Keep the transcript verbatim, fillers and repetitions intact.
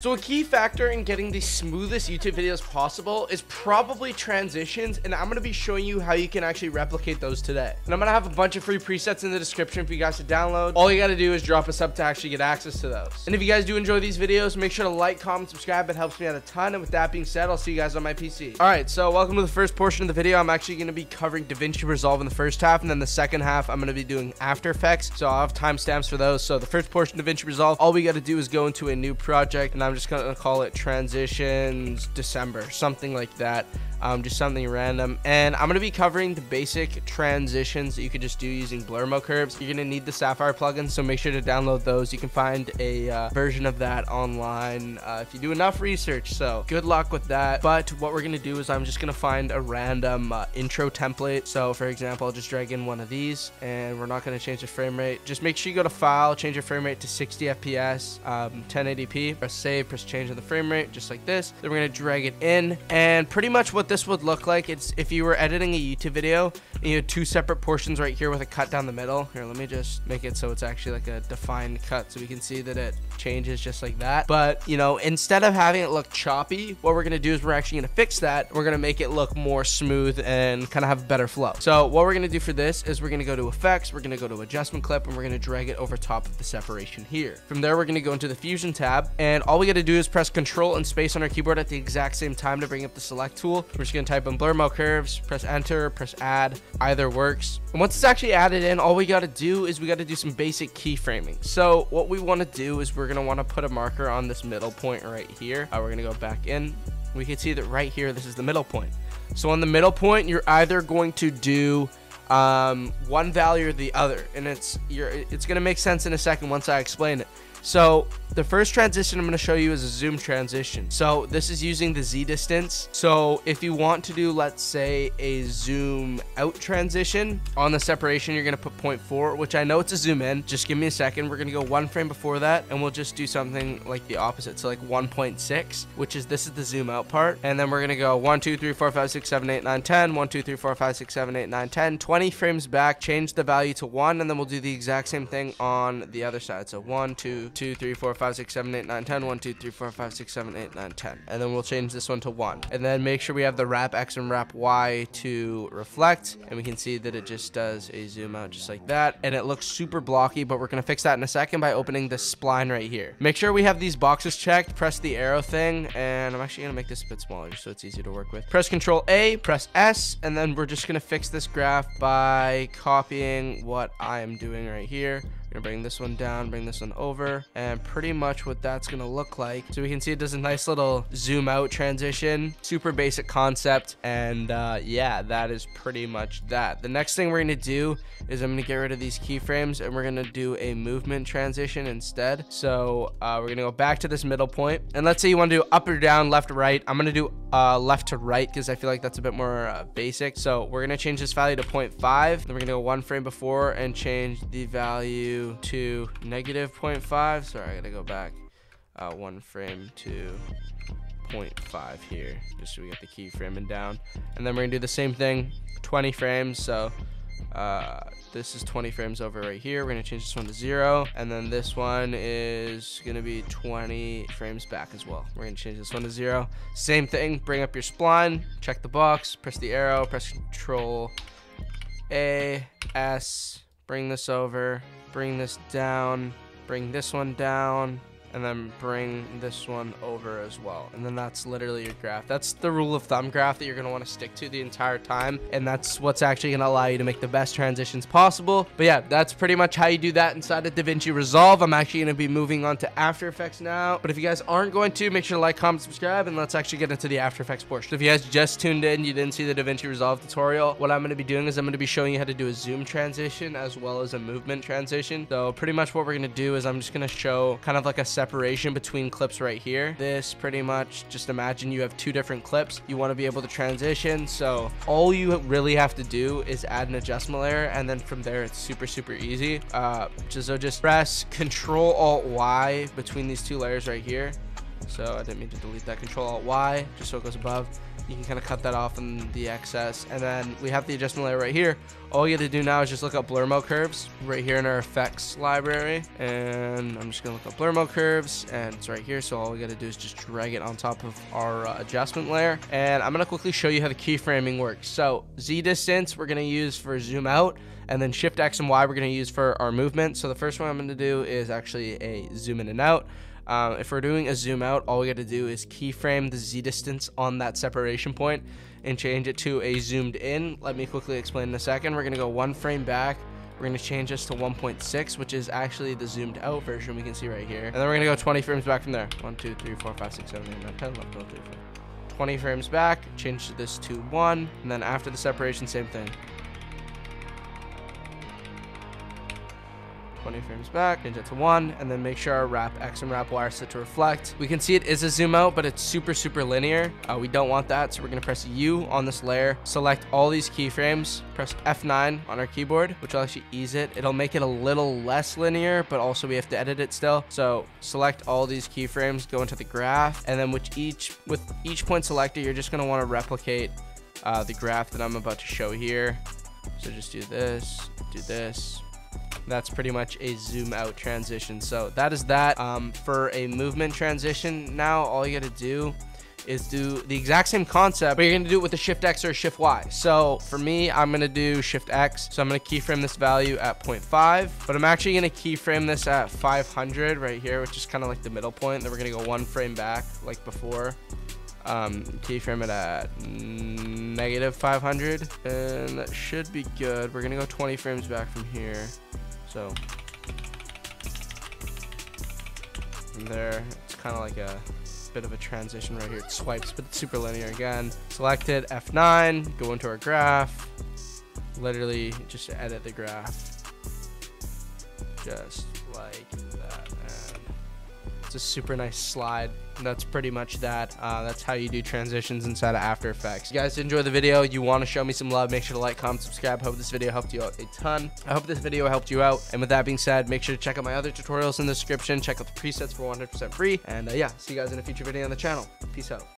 So a key factor in getting the smoothest YouTube videos possible is probably transitions, and I'm going to be showing you how you can actually replicate those today. And I'm going to have a bunch of free presets in the description for you guys to download. All you got to do is drop a sub to actually get access to those. And if you guys do enjoy these videos, make sure to like, comment, subscribe. It helps me out a ton. And with that being said, I'll see you guys on my P C. All right, so welcome to the first portion of the video. I'm actually going to be covering DaVinci Resolve in the first half, and then the second half, I'm going to be doing After Effects. So I'll have timestamps for those. So the first portion of DaVinci Resolve, all we got to do is go into a new project, and I'm I'm just gonna call it Transitions December, something like that, um, just something random. And I'm gonna be covering the basic transitions that you could just do using blur morph curves. You're gonna need the Sapphire plugins, so make sure to download those. You can find a uh, version of that online uh, if you do enough research, so good luck with that. But what we're gonna do is I'm just gonna find a random uh, intro template. So for example, I'll just drag in one of these, and we're not gonna change the frame rate. Just make sure you go to File, change your frame rate to sixty F P S, um, ten eighty P, press save, press change of the frame rate, just like this. Then we're gonna drag it in, and pretty much what this would look like, it's if you were editing a YouTube video and you had two separate portions right here with a cut down the middle. Here, let me just make it so it's actually like a defined cut, so we can see that it changes just like that. But you know, instead of having it look choppy, what we're gonna do is we're actually gonna fix that. We're gonna make it look more smooth and kind of have better flow. So what we're gonna do for this is we're gonna go to effects, we're gonna go to adjustment clip, and we're gonna drag it over top of the separation here. From there, we're gonna go into the fusion tab, and all we got to do is press control and space on our keyboard at the exact same time to bring up the select tool. We're just going to type in blur morph curves, press enter, press add, either works. And once it's actually added in, all we got to do is we got to do some basic keyframing. So what we want to do is we're going to want to put a marker on this middle point right here. Uh, we're going to go back in. We can see that right here, this is the middle point. So on the middle point, you're either going to do um, one value or the other, and it's you're, it's going to make sense in a second once I explain it. So the first transition I'm going to show you is a zoom transition. So this is using the Z distance. So if you want to do, let's say, a zoom out transition on the separation, you're going to put zero point four, which I know it's a zoom in. Just give me a second. We're going to go one frame before that, and we'll just do something like the opposite. So like one point six, which is this is the zoom out part. And then we're going to go one, two, three, four, five, six, seven, eight, nine, ten, one, two, three, four, five, six, seven, eight, nine, ten, twenty frames back, change the value to one, and then we'll do the exact same thing on the other side. So one, two, two, three, four, five, six, seven, eight, nine, ten, one, two, three, four, five, six, seven, eight, nine, ten. And then we'll change this one to one. And then make sure we have the wrap X and wrap Y to reflect. And we can see that it just does a zoom out just like that. And it looks super blocky, but we're going to fix that in a second by opening this spline right here. Make sure we have these boxes checked. Press the arrow thing. And I'm actually going to make this a bit smaller so it's easier to work with. Press Control A, press S. And then we're just going to fix this graph by copying what I'm doing right here. We're gonna bring this one down, bring this one over, and pretty much what that's gonna look like. So we can see it does a nice little zoom out transition, super basic concept. And uh, yeah, that is pretty much that. The next thing we're gonna do is I'm gonna get rid of these keyframes, and we're gonna do a movement transition instead. So uh, we're gonna go back to this middle point, and let's say you wanna do up or down, left, right. I'm gonna do uh, left to right, because I feel like that's a bit more uh, basic. So we're gonna change this value to zero point five. Then we're gonna go one frame before and change the value to negative zero point five. Sorry, I gotta go back uh, one frame to zero point five here, just so we get the keyframing down. And then we're gonna do the same thing, twenty frames. So uh, this is twenty frames over right here. We're gonna change this one to zero, and then this one is gonna be twenty frames back as well. We're gonna change this one to zero. Same thing, bring up your spline, check the box, press the arrow, press Control A, S, bring this over, bring this down, bring this one down, and then bring this one over as well. And then that's literally your graph. That's the rule of thumb graph that you're gonna wanna stick to the entire time. And that's what's actually gonna allow you to make the best transitions possible. But yeah, that's pretty much how you do that inside of DaVinci Resolve. I'm actually gonna be moving on to After Effects now. But if you guys aren't going to, make sure to like, comment, subscribe, and let's actually get into the After Effects portion. If you guys just tuned in, you didn't see the DaVinci Resolve tutorial, what I'm gonna be doing is I'm gonna be showing you how to do a zoom transition as well as a movement transition. So pretty much what we're gonna do is I'm just gonna show kind of like a separation between clips right here. This pretty much, just imagine you have two different clips. You want to be able to transition, so all you really have to do is add an adjustment layer, and then from there it's super super easy. Uh so just press Control Alt Y between these two layers right here, So I didn't mean to delete that. Control Alt Y, just so it goes above. You can kind of cut that off in the excess. And then we have the adjustment layer right here. All you have to do now is just look up blur morph curves right here in our effects library. And I'm just gonna look up blur morph curves, and it's right here. So all we gotta do is just drag it on top of our uh, adjustment layer. And I'm gonna quickly show you how the keyframing works. So Z distance, we're gonna use for zoom out, and then shift X and Y we're gonna use for our movement. So the first one I'm gonna do is actually a zoom in and out. Um, if we're doing a zoom out, all we got to do is keyframe the Z distance on that separation point and change it to a zoomed in. Let me quickly explain in a second. We're going to go one frame back. We're going to change this to one point six, which is actually the zoomed out version we can see right here. And then we're going to go twenty frames back from there. one, two, three, four, five, six, seven, eight, nine, ten, eleven, twelve, thirteen, fourteen. twenty frames back, change this to one. And then after the separation, same thing. twenty frames back, change it to one, and then make sure our wrap X and wrap Y are set to reflect. We can see it is a zoom out, but it's super, super linear. Uh, we don't want that, so we're gonna press U on this layer, select all these keyframes, press F nine on our keyboard, which will actually ease it. It'll make it a little less linear, but also we have to edit it still. So select all these keyframes, go into the graph, and then with each, with each point selected, you're just gonna wanna replicate uh, the graph that I'm about to show here. So just do this, do this. That's pretty much a zoom out transition. So that is that. Um, for a movement transition, now all you gotta do is do the exact same concept, but you're gonna do it with a shift X or a shift Y. So for me, I'm gonna do shift X. So I'm gonna keyframe this value at zero point five, but I'm actually gonna keyframe this at five hundred right here, which is kind of like the middle point. Then we're gonna go one frame back like before. Um, keyframe it at negative five hundred, and that should be good. We're gonna go twenty frames back from here. So from there, it's kind of like a bit of a transition right here. It swipes, but it's super linear again. Selected F nine, go into our graph, literally just edit the graph, just like that. And it's a super nice slide. That's pretty much that. Uh, that's how you do transitions inside of After Effects. If you guys did enjoy the video, you want to show me some love, make sure to like, comment, subscribe. Hope this video helped you out a ton. I hope this video helped you out. And with that being said, make sure to check out my other tutorials in the description. Check out the presets for one hundred percent free. And uh, yeah, see you guys in a future video on the channel. Peace out.